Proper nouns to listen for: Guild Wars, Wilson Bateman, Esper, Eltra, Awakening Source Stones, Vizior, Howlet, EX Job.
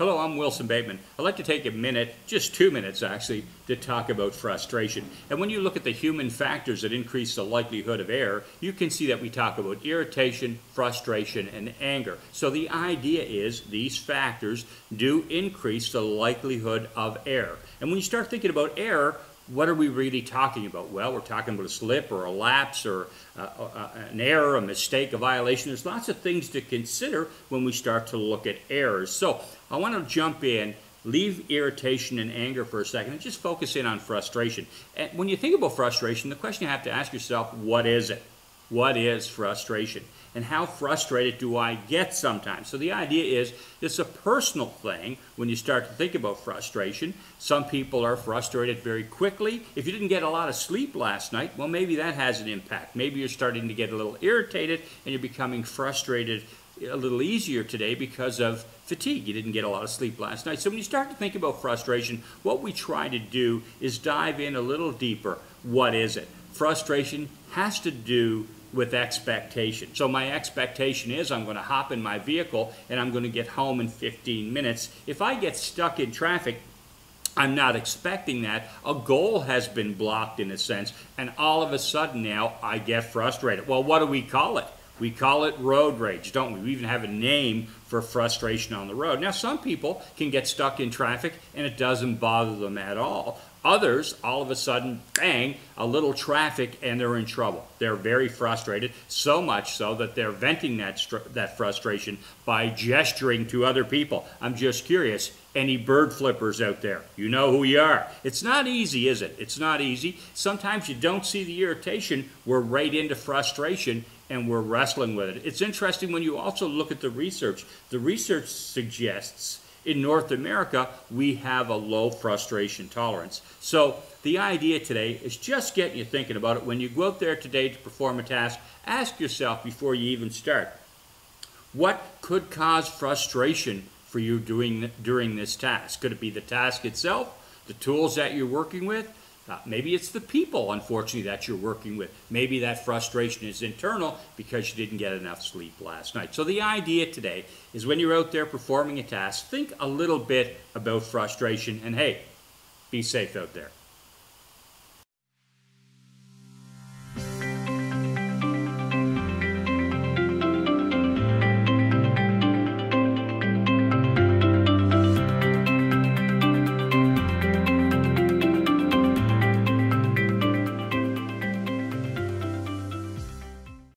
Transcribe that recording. Hello, I'm Wilson Bateman. I'd like to take a minute, just 2 minutes actually, to talk about frustration. And when you look at the human factors that increase the likelihood of error, you can see that we talk about irritation, frustration, and anger. So the idea is these factors do increase the likelihood of error. And when you start thinking about error, what are we really talking about? Well, we're talking about a slip or a lapse or an error, a mistake, a violation. There's lots of things to consider when we start to look at errors. So I want to jump in, leave irritation and anger for a second, and just focus in on frustration. And when you think about frustration, the question you have to ask yourself, what is it? What is frustration? And how frustrated do I get sometimes? So the idea is it's a personal thing when you start to think about frustration. Some people are frustrated very quickly. If you didn't get a lot of sleep last night, well, maybe that has an impact. Maybe you're starting to get a little irritated and you're becoming frustrated a little easier today because of fatigue. You didn't get a lot of sleep last night. So when you start to think about frustration, what we try to do is dive in a little deeper. What is it? Frustration has to do with expectation. So my expectation is I'm going to hop in my vehicle and I'm going to get home in 15 minutes. If I get stuck in traffic, I'm not expecting that. A goal has been blocked in a sense, and all of a sudden now I get frustrated. Well, what do we call it? We call it road rage, don't we? We even have a name for frustration on the road. Now, some people can get stuck in traffic and it doesn't bother them at all. Others, all of a sudden, bang, a little traffic and they're in trouble. They're very frustrated, so much so that they're venting that frustration by gesturing to other people. I'm just curious, any bird flippers out there? You know who you are. It's not easy, is it? It's not easy. Sometimes you don't see the irritation. We're right into frustration and we're wrestling with it. It's interesting when you also look at the research. The research suggests in North America, we have a low frustration tolerance. So the idea today is just getting you thinking about it. When you go out there today to perform a task, ask yourself before you even start, what could cause frustration for you during this task? Could it be the task itself, the tools that you're working with? Maybe it's the people, unfortunately, that you're working with. Maybe that frustration is internal because you didn't get enough sleep last night. So the idea today is when you're out there performing a task, think a little bit about frustration. And hey, be safe out there.